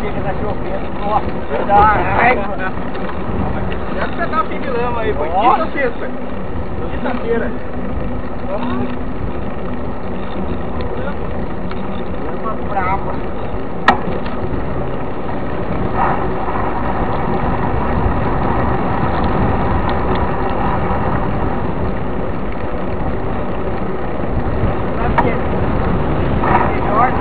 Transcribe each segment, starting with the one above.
Chega na chovendo, nossa, que dá régua. Deve pegar um fio de lama aí, foi quinta ou sexta? Quinta-feira. Lama brava. Sabe o que é melhor?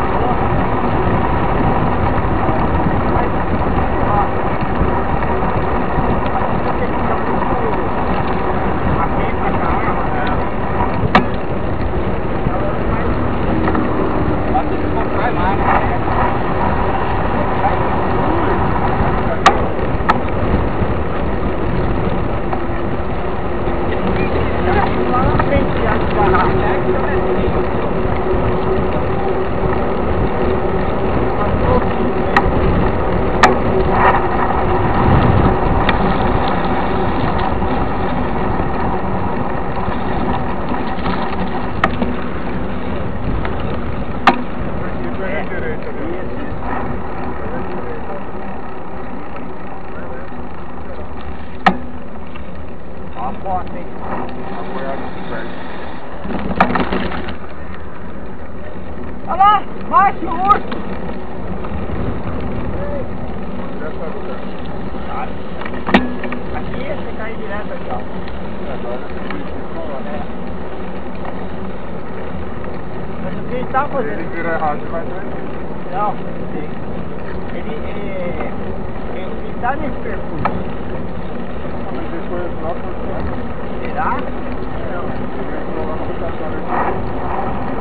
Olha lá, baixa o urso! Aqui você cai direto aqui, ó. Mas o que ele tá fazendo? Ele virou errado, mas não é isso. Não, ele tá nesse percurso. Será? Não, ele virou lá na rotatória.